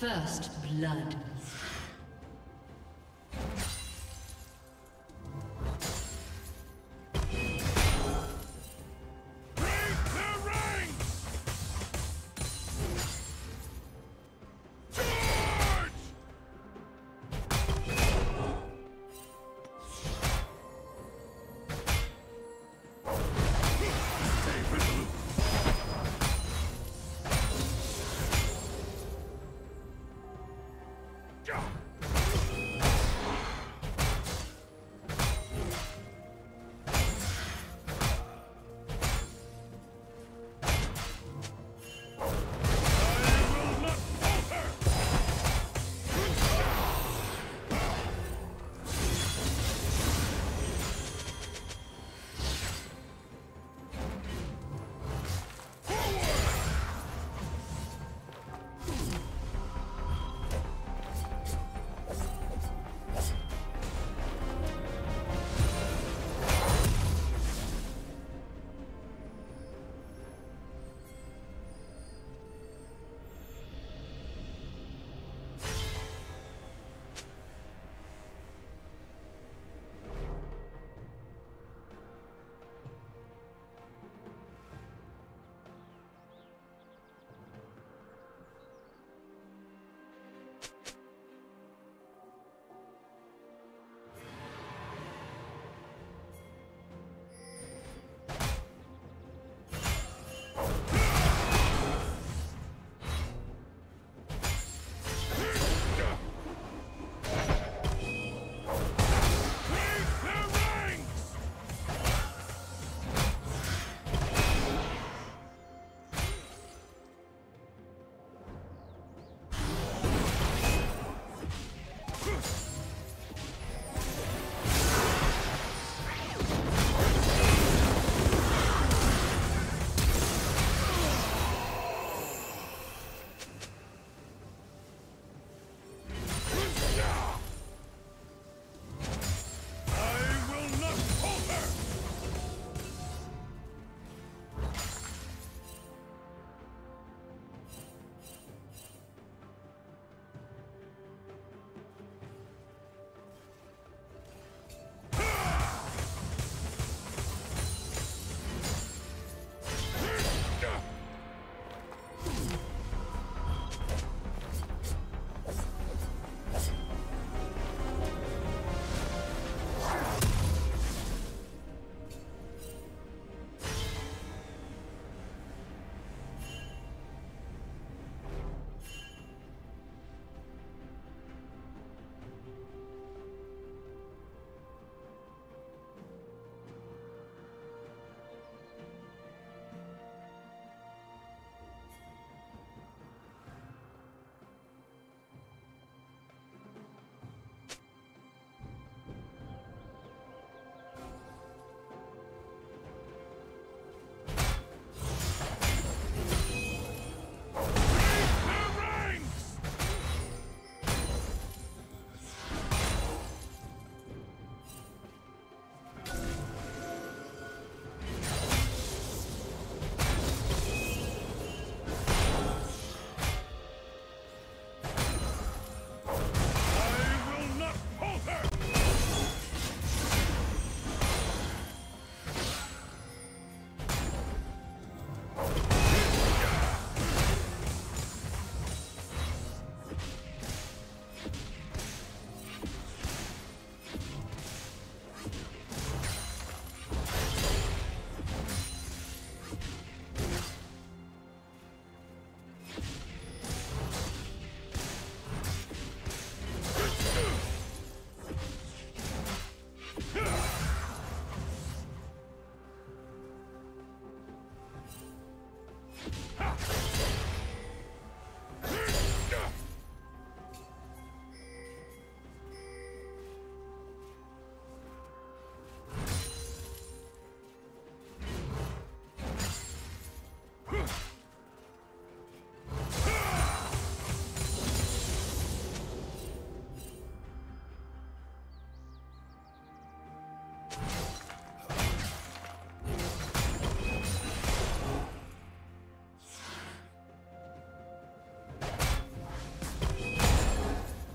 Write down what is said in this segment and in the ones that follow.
First blood. Yeah.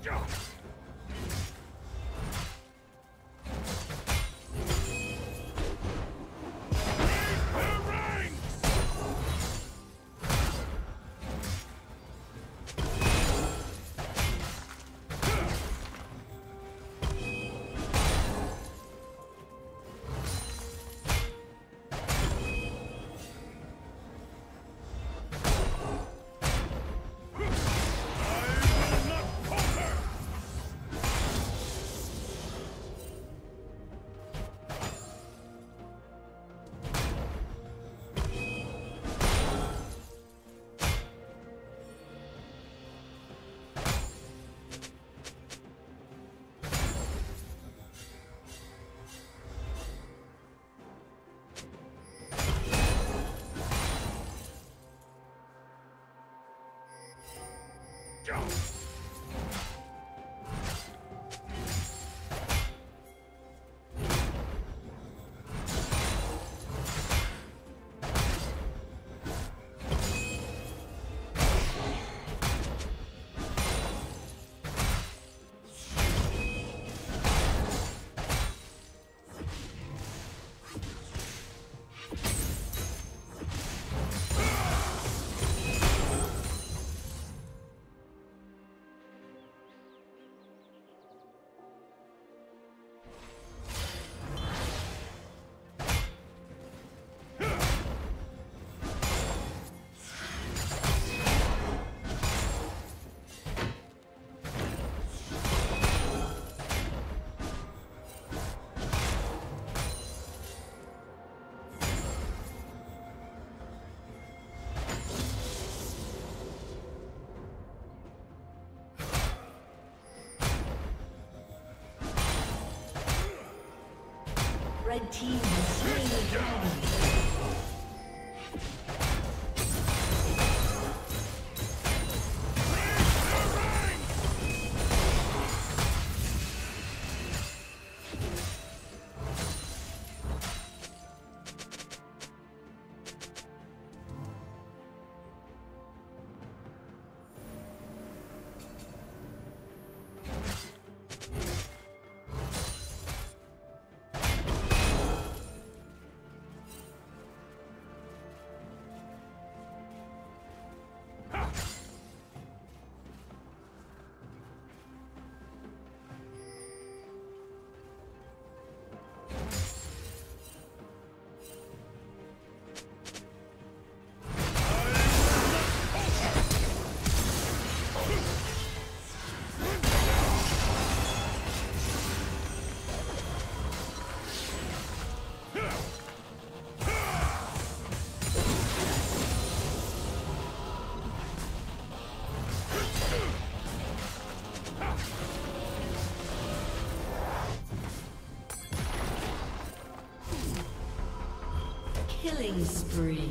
Jump! The team has slain the dragon. Killing spree.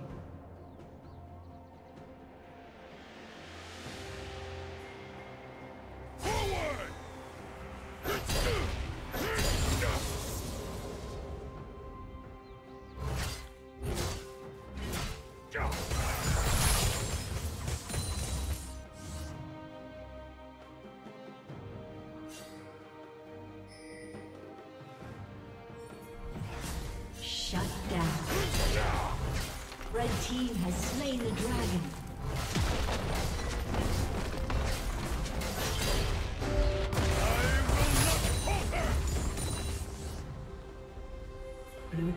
Blue team's turret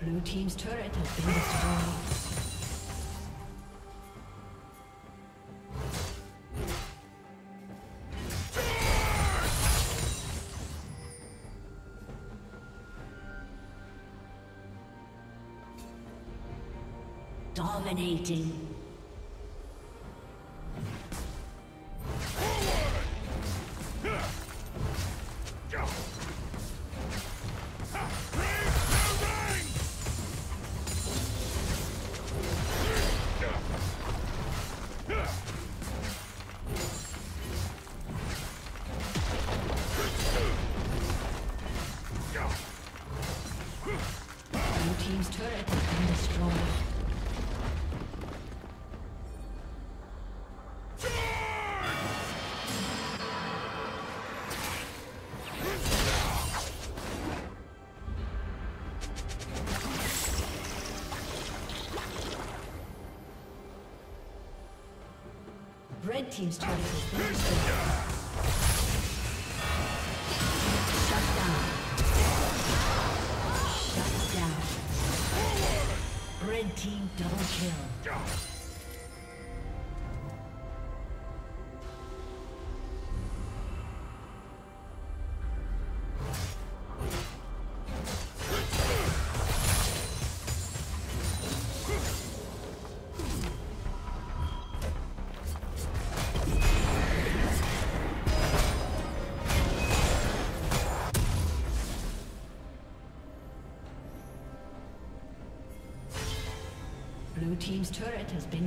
Blue team's turret has been destroyed. Dominating. Red team's turret has been destroyed. Shut down. Shut down. Red team double kill. Blue team's turret has been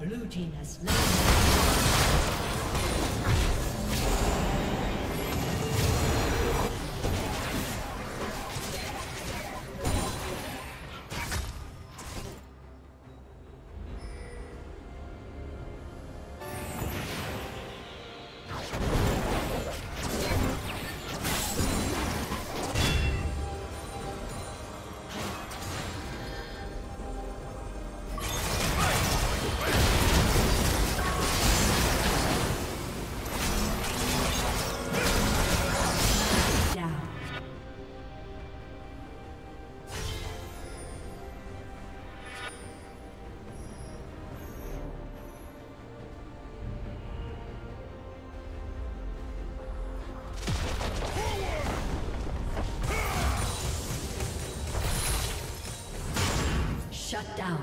Blue team has shut down.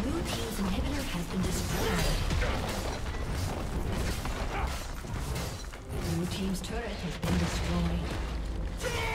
Blue team's inhibitor has been destroyed. Blue team's turret has been destroyed.